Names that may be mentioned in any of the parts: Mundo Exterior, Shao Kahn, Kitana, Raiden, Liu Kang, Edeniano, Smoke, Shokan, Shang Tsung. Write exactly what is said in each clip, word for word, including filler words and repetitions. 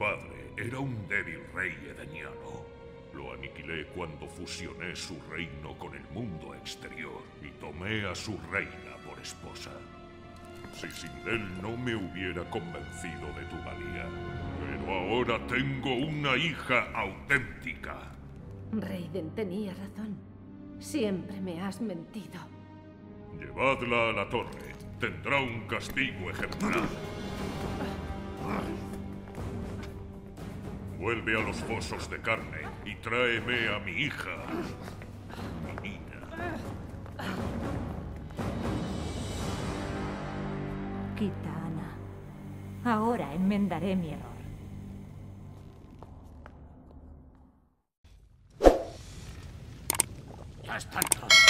padre era un débil rey edeniano. Lo aniquilé cuando fusioné su reino con el mundo exterior y tomé a su reina por esposa. Si sin él no me hubiera convencido de tu valía. Pero ahora tengo una hija auténtica. Raiden tenía razón. Siempre me has mentido. Llevadla a la torre. Tendrá un castigo ejemplar. Vuelve a los fosos de carne y tráeme a mi hija. Mi niña. Kitana, ahora enmendaré mi error. Ya están todos.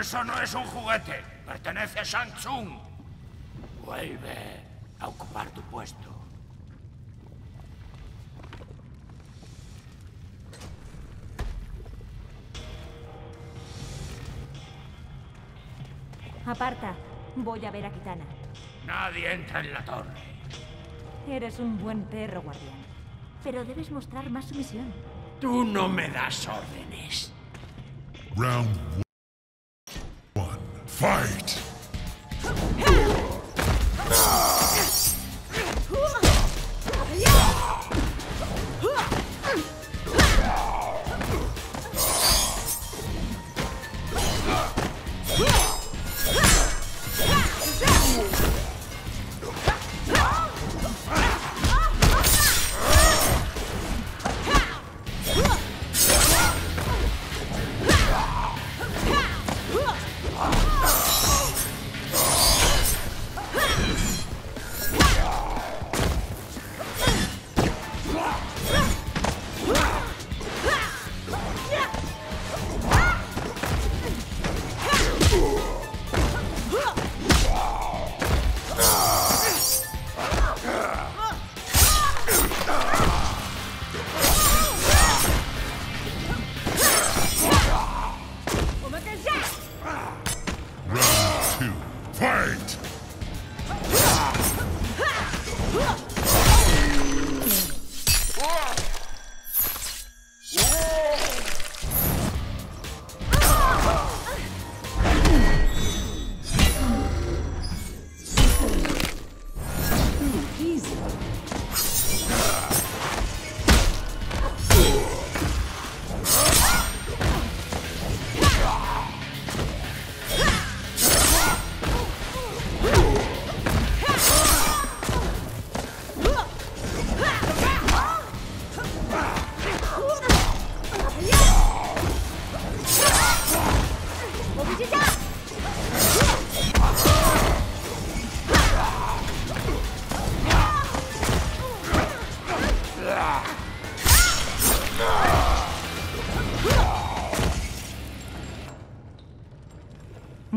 ¡Eso no es un juguete! ¡Pertenece a Shang Tsung! ¡Vuelve a ocupar tu puesto! Aparta. Voy a ver a Kitana. ¡Nadie entra en la torre! Eres un buen perro, guardián. Pero debes mostrar más sumisión. ¡Tú no me das órdenes! Round one. Fight!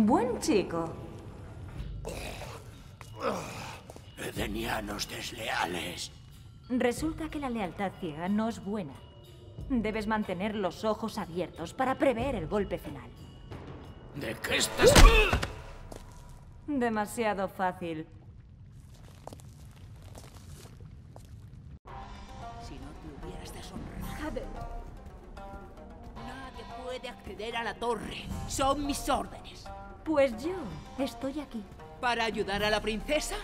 Buen chico. Edenianos desleales. Resulta que la lealtad ciega no es buena. Debes mantener los ojos abiertos para prever el golpe final. ¿De qué estás...? Demasiado fácil. Si no te hubieras deshonrado... Nadie puede acceder a la torre. Son mis órdenes. Pues yo estoy aquí. ¿Para ayudar a la princesa?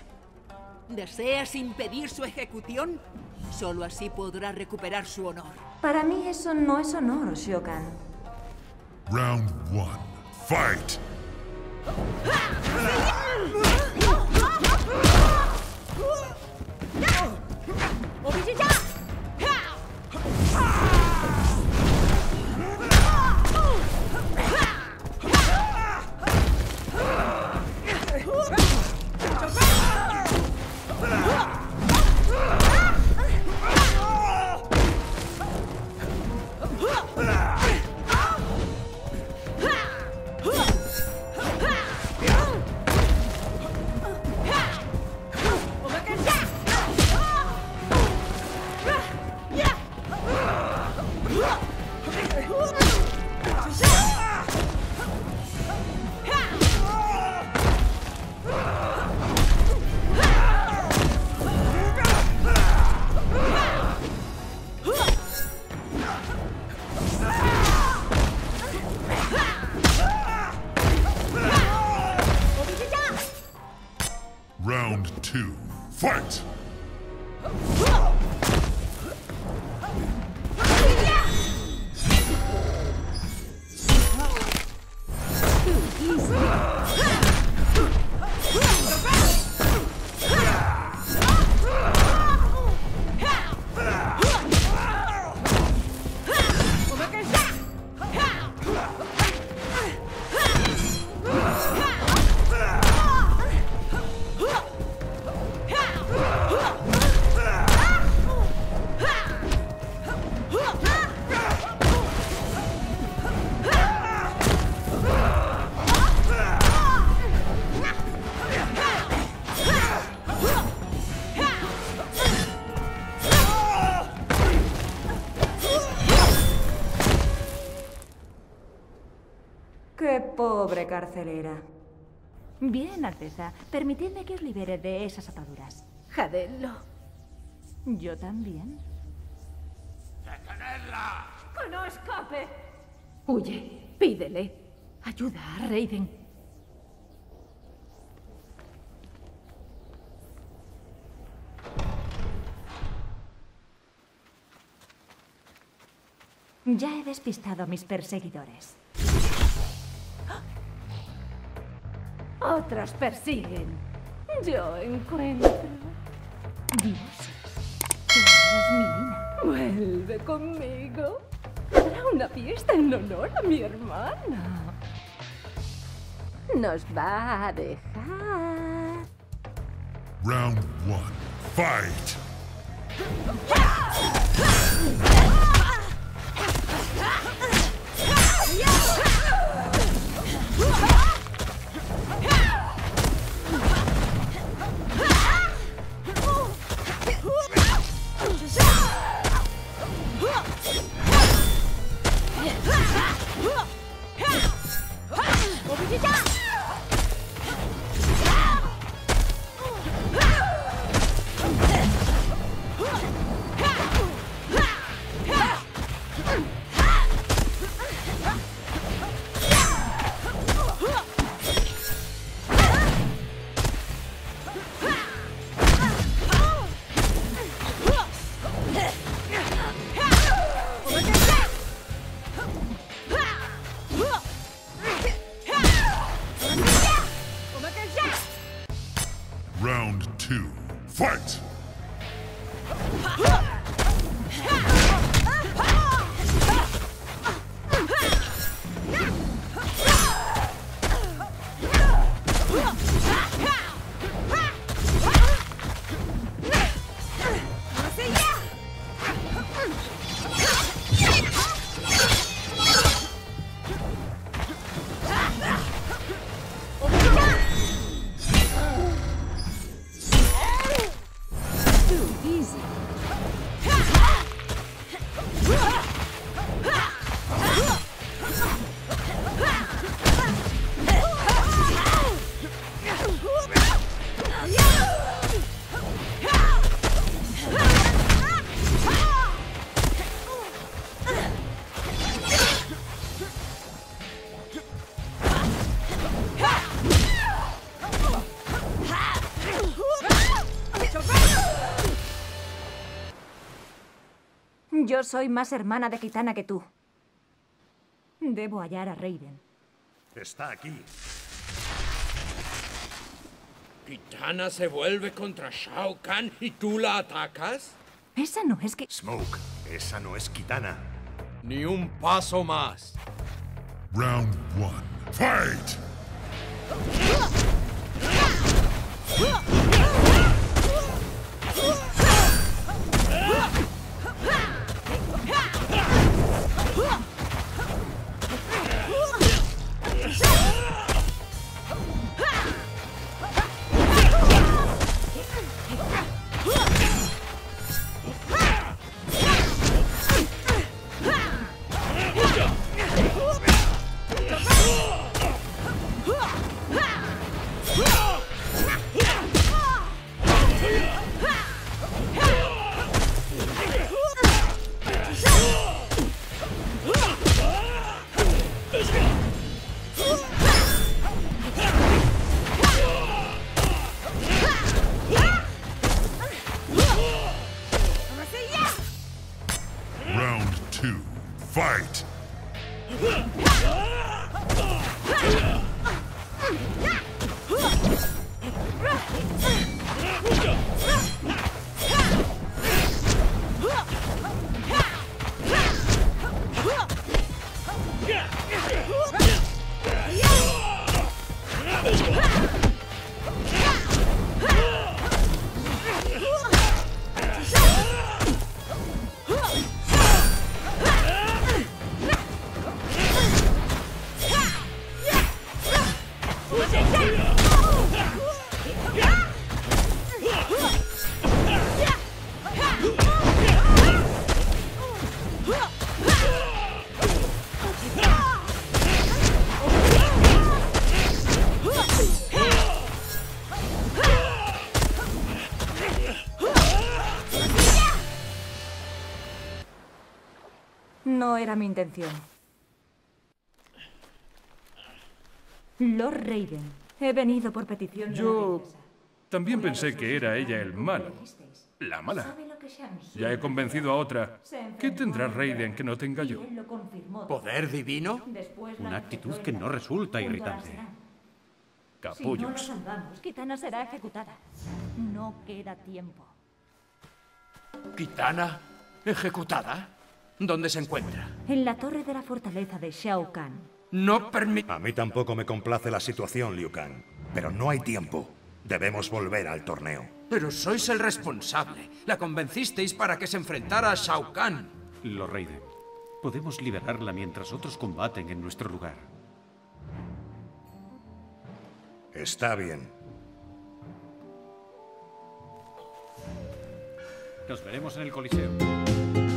¿Deseas impedir su ejecución? Solo así podrá recuperar su honor. Para mí eso no es honor, Shokan. Round one. Fight. Round two, fight! Too easy. Pobre carcelera. Bien, Alteza. Permitidme que os libere de esas ataduras. Jadedlo. Yo también. ¡Detenedla! ¡Que no escape! Huye, pídele. Ayuda a Raiden. Ya he despistado a mis perseguidores. Otros persiguen. Yo encuentro. Dios, tú eres mi nena. Vuelve conmigo. Habrá una fiesta en honor a mi hermana. Nos va a dejar. Round one, fight. Yo soy más hermana de Kitana que tú. Debo hallar a Raiden. Está aquí. ¿Kitana se vuelve contra Shao Kahn y tú la atacas? Esa no es que... Smoke, esa no es Kitana. Ni un paso más. Round one, fight! Fight! No era mi intención. Lord Raiden, he venido por petición. Yo también pensé que era ella el malo. La mala. Ya he convencido a otra. ¿Qué tendrá Raiden que no tenga yo? ¿Poder divino? Una actitud que no resulta irritante. Capullos. Si no nos andamos, Kitana será ejecutada. No queda tiempo. ¿Kitana? ¿Ejecutada? ¿Dónde se encuentra? En la torre de la fortaleza de Shao Kahn. No permite... A mí tampoco me complace la situación, Liu Kang. Pero no hay tiempo. Debemos volver al torneo. Pero sois el responsable. La convencisteis para que se enfrentara a Shao Kahn. Lo Raiden, podemos liberarla mientras otros combaten en nuestro lugar. Está bien. Nos veremos en el Coliseo.